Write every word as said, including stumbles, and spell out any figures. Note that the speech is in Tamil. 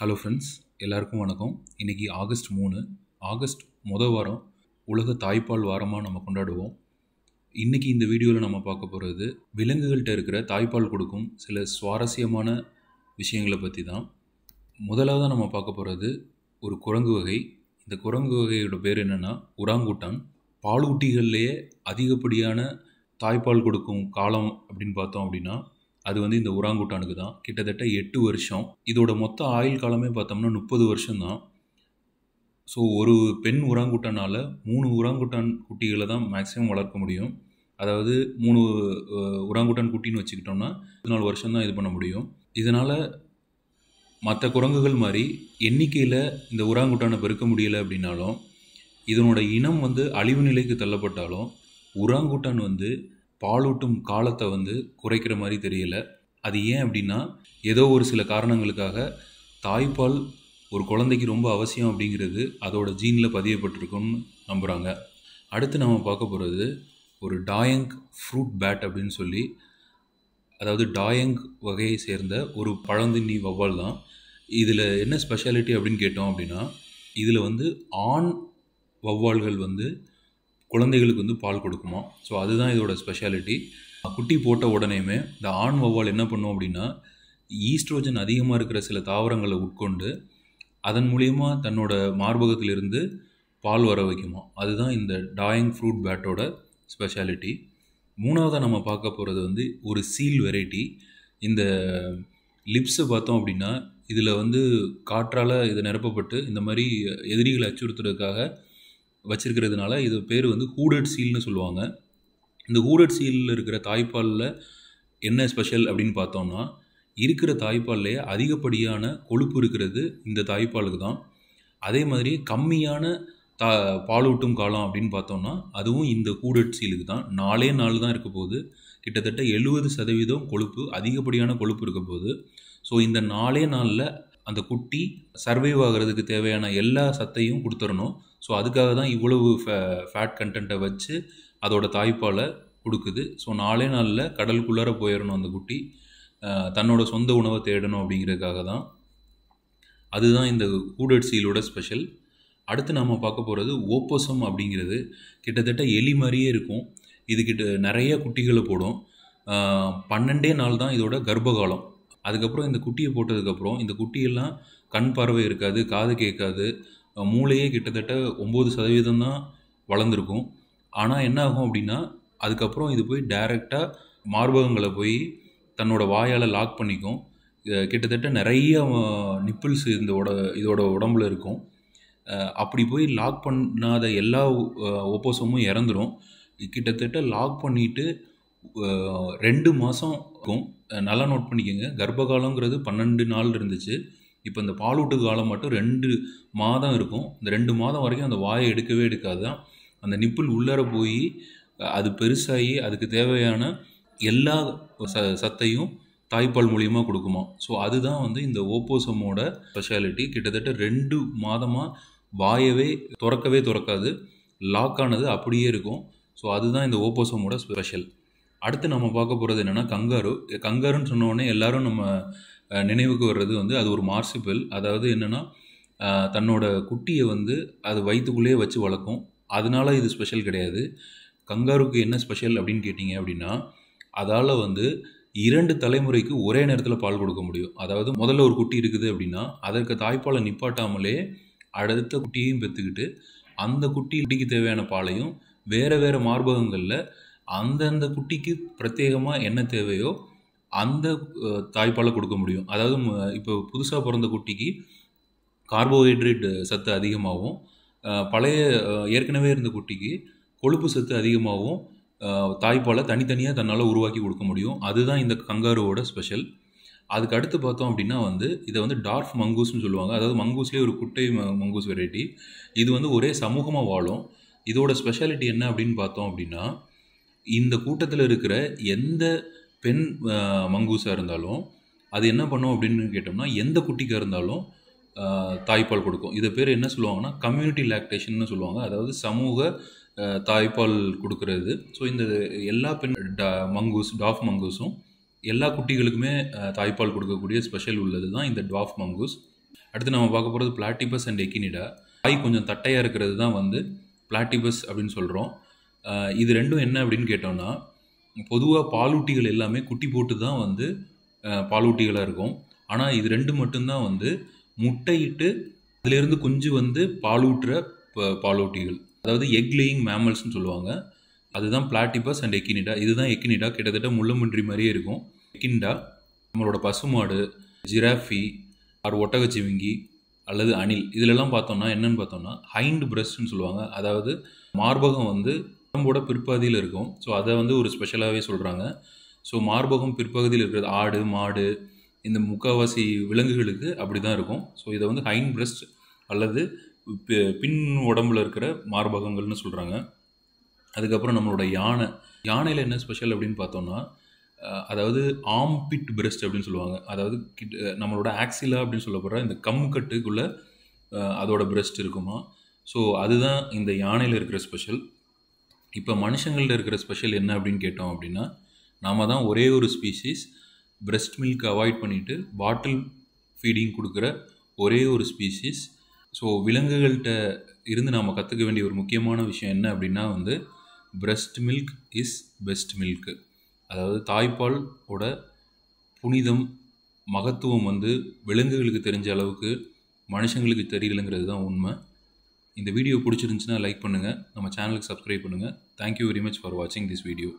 ஹலோ ஃப்ரெண்ட்ஸ், எல்லாருக்கும் வணக்கம். இன்றைக்கி ஆகஸ்ட் மூணு ஆகஸ்ட் மொதல் வாரம் உலக தாய்ப்பால் வாரமாக நம்ம கொண்டாடுவோம். இன்றைக்கி இந்த வீடியோவில் நம்ம பார்க்க போகிறது விலங்குகள்கிட்ட இருக்கிற தாய்ப்பால் கொடுக்கும் சில சுவாரஸ்யமான விஷயங்களை பற்றி தான். முதலாக நம்ம பார்க்க போகிறது ஒரு குரங்கு வகை. இந்த குரங்கு வகையோட பேர் என்னென்னா ஒராங்குட்டான். பாலூட்டிகள்லேயே அதிகப்படியான தாய்ப்பால் கொடுக்கும் காலம் அப்படின்னு பார்த்தோம் அப்படின்னா அது வந்து இந்த ஒராங்குட்டானுக்கு தான். கிட்டத்தட்ட எட்டு வருஷம். இதோட மொத்த ஆயுள் காலமே பார்த்தோம்னா முப்பது வருஷம்தான். ஸோ ஒரு பெண் ஒராங்குட்டானால் மூணு ஒராங்குட்டான் குட்டிகளை தான் மேக்ஸிமம் வளர்க்க முடியும். அதாவது மூணு ஒராங்குட்டான் குட்டின்னு வச்சுக்கிட்டோம்னா பதினாலு வருஷம்தான் இது பண்ண முடியும். இதனால் மற்ற குரங்குகள் மாதிரி எண்ணிக்கையில் இந்த ஒராங்குட்டானை பெருக்க முடியலை அப்படின்னாலும், இதனோட இனம் வந்து அழிவு நிலைக்கு தள்ளப்பட்டாலும், ஒராங்குட்டான் வந்து பாலூட்டும் காலத்தை வந்து குறைக்கிற மாதிரி தெரியலை. அது ஏன் அப்படின்னா, ஏதோ ஒரு சில காரணங்களுக்காக தாய்ப்பால் ஒரு குழந்தைக்கு ரொம்ப அவசியம் அப்படிங்கிறது அதோட ஜீனில் பதியப்பட்டிருக்குன்னு நம்புகிறாங்க. அடுத்து நம்ம பார்க்க போகிறது ஒரு டாயங் ஃப்ரூட் பேட் அப்படின்னு சொல்லி, அதாவது டாயங் வகையை சேர்ந்த ஒரு பழந்தின்னி வௌவால் தான். இதில் என்ன ஸ்பெஷாலிட்டி அப்படின்னு கேட்டோம் அப்படின்னா, இதில் வந்து ஆண் வௌவால்கள் வந்து குழந்தைகளுக்கு வந்து பால் கொடுக்குமா. ஸோ அதுதான் இதோட ஸ்பெஷாலிட்டி. குட்டி போட்ட உடனேயுமே இந்த ஆண் வௌவால் என்ன பண்ணும் அப்படின்னா, ஈஸ்ட்ரோஜன் அதிகமாக இருக்கிற சில தாவரங்களை உட்கொண்டு அதன் மூலயமா தன்னோட மார்பகத்திலிருந்து பால் வர வைக்குமா. அதுதான் இந்த டாயிங் ஃப்ரூட் பேட்டோட ஸ்பெஷாலிட்டி. மூணாவதாக நம்ம பார்க்க போகிறது வந்து ஒரு சீல் வெரைட்டி. இந்த லிப்ஸை பார்த்தோம் அப்படின்னா இதில் வந்து காற்றால் இது நிரப்பப்பட்டு இந்த மாதிரி எதிரிகளை அச்சுறுத்துறதுக்காக வச்சிருக்கிறதுனால இது பேர் வந்து ஹூடட் சீல்னு சொல்லுவாங்க. இந்த ஹூடட் சீலில் இருக்கிற தாய்ப்பாலில் என்ன ஸ்பெஷல் அப்படின்னு பார்த்தோம்னா, இருக்கிற தாய்ப்பால்லையே அதிகப்படியான கொழுப்பு இருக்கிறது இந்த தாய்ப்பாலுக்கு தான். அதே மாதிரி கம்மியான தா பாலூட்டும் காலம் அப்படின்னு பார்த்தோம்னா அதுவும் இந்த ஹூடட் சீலுக்கு தான். நாலே நாள் தான் இருக்க போகுது. கிட்டத்தட்ட எழுபது சதவீதம் கொழுப்பு, அதிகப்படியான கொழுப்பு இருக்க போகுது. ஸோ இந்த நாலே நாளில் அந்த குட்டி சர்வைவ் ஆகிறதுக்கு தேவையான எல்லா சத்தையும் கொடுத்துடணும். ஸோ அதுக்காக தான் இவ்வளவு ஃபே ஃபேட் கண்டென்ட்டை வச்சு அதோட தாய்ப்பாலை கொடுக்குது. ஸோ நாலே நாளில் கடலுக்குள்ளார போயிடணும் அந்த குட்டி, தன்னோட சொந்த உணவை தேடணும் அப்படிங்கிறதுக்காக தான். அதுதான் இந்த ஹூடட் சீலோட ஸ்பெஷல். அடுத்து நம்ம பார்க்க போகிறது ஓப்போசம் அப்படிங்கிறது. கிட்டத்தட்ட எலி மாதிரியே இருக்கும். இதுக்கிட்ட நிறைய குட்டிகளை போடும். பன்னெண்டே நாள் தான் இதோட கர்ப்பகாலம். அதுக்கப்புறம் இந்த குட்டியை போட்டதுக்கப்புறம் இந்த குட்டியெல்லாம் கண் பார்வை இருக்காது, காது கேட்காது, மூளையே கிட்டத்தட்ட ஒம்பது சதவீதம் தான் வளர்ந்துருக்கும். ஆனால் என்ன ஆகும் அப்படின்னா, அதுக்கப்புறம் இது போய் டைரெக்டாக மார்பகங்களை போய் தன்னோட வாயால் லாக் பண்ணிக்கும். கிட்டத்தட்ட நிறைய நிப்பிள்ஸ் இதோட இதோட உடம்புல இருக்கும். அப்படி போய் லாக் பண்ணாத எல்லா ஒப்போசமும் இறந்துடும். கிட்டத்தட்ட லாக் பண்ணிவிட்டு ரெண்டு மாதம் இருக்கும். நல்லா நோட் பண்ணிக்கோங்க, கர்ப்பகாலங்கிறது பன்னெண்டு நாள் இருந்துச்சு. இப்போ இந்த பாலூட்டு காலம் மட்டும் ரெண்டு மாதம் இருக்கும். இந்த ரெண்டு மாதம் வரைக்கும் அந்த வாயை எடுக்கவே எடுக்காதான். அந்த நிப்பிள் உள்ளார போய் அது பெருசாகி அதுக்கு தேவையான எல்லா ச சத்தையும் தாய்ப்பால் மூலிமா கொடுக்குமா. ஸோ அதுதான் வந்து இந்த ஓப்போசமோட ஸ்பெஷாலிட்டி. கிட்டத்தட்ட ரெண்டு மாதமாக வாயவே திறக்கவே திறக்காது, லாக் ஆனது அப்படியே இருக்கும். ஸோ அதுதான் இந்த ஓப்போசமோட ஸ்பெஷல். அடுத்து நம்ம பார்க்க போகிறது என்னென்னா கங்காரு. கங்காருன்னு சொன்னோடனே எல்லோரும் நம்ம நினைவுக்கு வர்றது வந்து அது ஒரு மார்சிபிள். அதாவது என்னென்னா, தன்னோட குட்டியை வந்து அது வயிற்றுக்குள்ளேயே வச்சு வளர்க்கும். அதனால இது ஸ்பெஷல் கிடையாது. கங்காருக்கு என்ன ஸ்பெஷல் அப்படின்னு கேட்டிங்க அப்படின்னா, அதால் வந்து இரண்டு தலைமுறைக்கு ஒரே நேரத்தில் பால் கொடுக்க முடியும். அதாவது முதல்ல ஒரு குட்டி இருக்குது அப்படின்னா அதற்கு தாய்ப்பாலை நிப்பாட்டாமலே அடுத்த குட்டியையும் பெற்றுக்கிட்டு அந்த குட்டி குட்டிக்கு தேவையான பாலையும் வேறு வேறு மார்பகங்களில் அந்தந்த குட்டிக்கு பிரத்யேகமாக என்ன தேவையோ அந்த தாய்ப்பாலை கொடுக்க முடியும். அதாவது இப்போ புதுசாக பிறந்த குட்டிக்கு கார்போஹைட்ரேட் சத்து அதிகமாகவும், பழைய ஏற்கனவே இருந்த குட்டிக்கு கொழுப்பு சத்து அதிகமாகவும் தாய்ப்பாலை தனித்தனியாக தன்னால் உருவாக்கி கொடுக்க முடியும். அதுதான் இந்த கங்காருவோட ஸ்பெஷல். அதுக்கு அடுத்து பார்த்தோம் அப்படின்னா வந்து இதை வந்து டார்ஃப் மங்கூஸ்ன்னு சொல்லுவாங்க. அதாவது மங்கூஸ்லேயே ஒரு குட்டை மங்கூஸ் வெரைட்டி. இது வந்து ஒரே சமூகமாக வாழும். இதோட ஸ்பெஷாலிட்டி என்ன அப்படின்னு பார்த்தோம் அப்படின்னா, இந்த கூட்டத்தில் இருக்கிற எந்த பெண் மங்கூஸாக இருந்தாலும் அது என்ன பண்ணும் அப்படின்னு கேட்டோம்னா, எந்த குட்டிக்காக இருந்தாலும் தாய்ப்பால் கொடுக்கும். இதை பேர் என்ன சொல்லுவாங்கன்னா கம்யூனிட்டி லாக்டேஷன்னு சொல்லுவாங்க. அதாவது சமூக தாய்ப்பால் கொடுக்கறது. ஸோ இந்த எல்லா பெண் டா மங்கூஸ் டாஃப் மங்கூஸும் எல்லா குட்டிகளுக்குமே தாய்ப்பால் கொடுக்கக்கூடிய ஸ்பெஷல் உள்ளது தான் இந்த டாஃப் மங்கூஸ். அடுத்து நம்ம பார்க்க போகிறது பிளாட்டிபஸ் அண்ட் எக்கினிடா. வாய் கொஞ்சம் தட்டையாக இருக்கிறது தான் வந்து பிளாட்டிபஸ் அப்படின்னு சொல்கிறோம். இது ரெண்டும் என்ன அப்படின்னு கேட்டோம்னா, பொதுவாக பாலூட்டிகள் எல்லாமே குட்டி போட்டு தான் வந்து பாலூட்டிகளாக இருக்கும். ஆனால் இது ரெண்டு மட்டும்தான் வந்து முட்டையிட்டு அதிலேருந்து குஞ்சு வந்து பாலூட்டுற பாலூட்டிகள், அதாவது எக் லேயிங் மேமல்ஸ்னு சொல்லுவாங்க. அதுதான் பிளாட்டிபஸ் அண்ட் எக்கினிடா. இதுதான் எக்கினிடா, கிட்டத்தட்ட முள்ளம்பன்றி மாதிரியே இருக்கும். எக்கினிடா நம்மளோட பசுமாடு, ஜிராஃபி ஆர் ஒட்டகச்சிவிங்கி அல்லது அணில், இதிலெல்லாம் பார்த்தோம்னா என்னென்னு பார்த்தோம்னா ஹைண்ட் பிரஸ்ட்னு சொல்லுவாங்க. அதாவது மார்பகம் வந்து உடம்போட பிற்பகுதியில் இருக்கும். ஸோ அதை வந்து ஒரு ஸ்பெஷலாகவே சொல்கிறாங்க. ஸோ மார்பகம் பிற்பகுதியில் இருக்கிறது ஆடு மாடு இந்த முக்கால்வாசி விலங்குகளுக்கு அப்படி தான் இருக்கும். ஸோ இதை வந்து ஹைண்ட் பிரஸ்ட் அல்லது பின் உடம்புல இருக்கிற மார்பகங்கள்னு சொல்கிறாங்க. அதுக்கப்புறம் நம்மளோட யானை, யானையில் என்ன ஸ்பெஷல் அப்படின்னு பார்த்தோம்னா, அதாவது ஆம்பிட் பிரஸ்ட் அப்படின்னு சொல்லுவாங்க. அதாவது கிட்ட நம்மளோட ஆக்சிலா அப்படின்னு சொல்ல போகிற இந்த கம்கட்டுக்குள்ளே அதோட பிரஸ்ட் இருக்குமா. ஸோ அதுதான் இந்த யானையில் இருக்கிற ஸ்பெஷல். இப்போ மனுஷங்கள்ட்ட இருக்கிற ஸ்பெஷல் என்ன அப்படின்னு கேட்டோம் அப்படின்னா, நாம் தான் ஒரே ஒரு ஸ்பீஷீஸ் பிரஸ்ட் மில்க் அவாய்ட் பண்ணிவிட்டு பாட்டில் ஃபீடிங் கொடுக்குற ஒரே ஒரு ஸ்பீஷீஸ். ஸோ விலங்குகள்கிட்ட இருந்து நாம் கற்றுக்க வேண்டிய ஒரு முக்கியமான விஷயம் என்ன அப்படின்னா வந்து breast milk is best milk. அதாவது தாய்ப்பால் ஓட புனிதம் மகத்துவம் வந்து விலங்குகளுக்கு தெரிஞ்ச அளவுக்கு மனுஷங்களுக்கு தெரியலைங்கிறது தான் உண்மை. இந்த வீடியோ பிடிச்சிருந்துச்சுன்னா லைக் பண்ணுங்கள், நம்ம சேனலுக்கு சப்ஸ்கிரைப் பண்ணுங்கள். தேங்க்யூ வெரி மச் ஃபார் வாட்சிங் திஸ் வீடியோ.